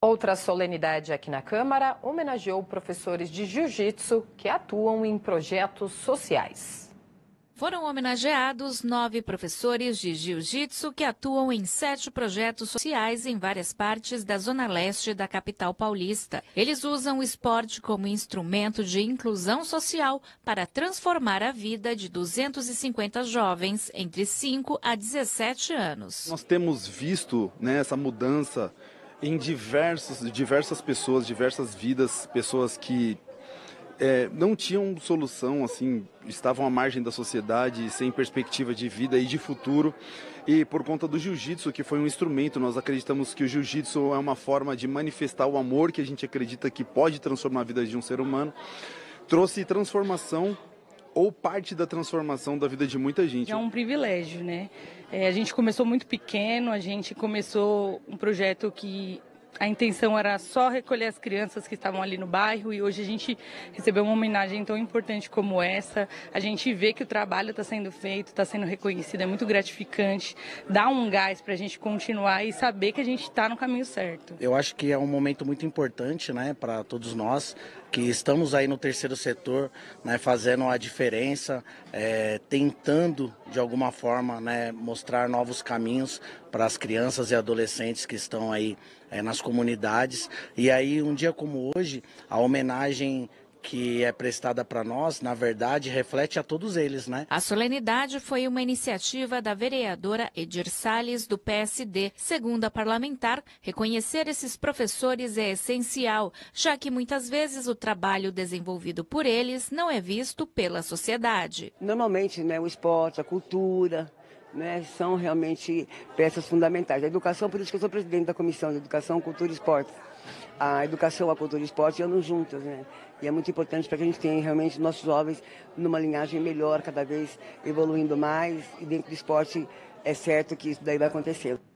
Outra solenidade aqui na Câmara homenageou professores de Jiu-Jitsu que atuam em projetos sociais. Foram homenageados 9 professores de Jiu-Jitsu que atuam em 7 projetos sociais em várias partes da Zona Leste da capital paulista. Eles usam o esporte como instrumento de inclusão social para transformar a vida de 250 jovens entre 5 a 17 anos. Nós temos visto, né, essa mudança em diversas pessoas, diversas vidas, pessoas que não tinham solução, assim, estavam à margem da sociedade, sem perspectiva de vida e de futuro. E por conta do jiu-jitsu, que foi um instrumento, nós acreditamos que o jiu-jitsu é uma forma de manifestar o amor que a gente acredita que pode transformar a vida de um ser humano, trouxe transformação ou parte da transformação da vida de muita gente. É um privilégio, né? A gente começou muito pequeno, a gente começou um projeto que a intenção era só recolher as crianças que estavam ali no bairro, e hoje a gente recebeu uma homenagem tão importante como essa. A gente vê que o trabalho está sendo feito, está sendo reconhecido, é muito gratificante, dá um gás para a gente continuar e saber que a gente está no caminho certo. Eu acho que é um momento muito importante, né, para todos nós que estamos aí no terceiro setor, né, fazendo a diferença, tentando de alguma forma, né, mostrar novos caminhos para as crianças e adolescentes que estão aí nas comunidades. E aí, um dia como hoje, a homenagem que é prestada para nós, na verdade, reflete a todos eles, né? A solenidade foi uma iniciativa da vereadora Edir Sales, do PSD. Segundo a parlamentar, reconhecer esses professores é essencial, já que muitas vezes o trabalho desenvolvido por eles não é visto pela sociedade. Normalmente, né, o esporte, a cultura, né, são realmente peças fundamentais. A educação, por isso que eu sou presidente da Comissão de Educação, Cultura e Esporte. A educação, a cultura e o esporte andam juntas, né? E é muito importante para que a gente tenha realmente nossos jovens numa linhagem melhor, cada vez evoluindo mais, e dentro do esporte é certo que isso daí vai acontecer.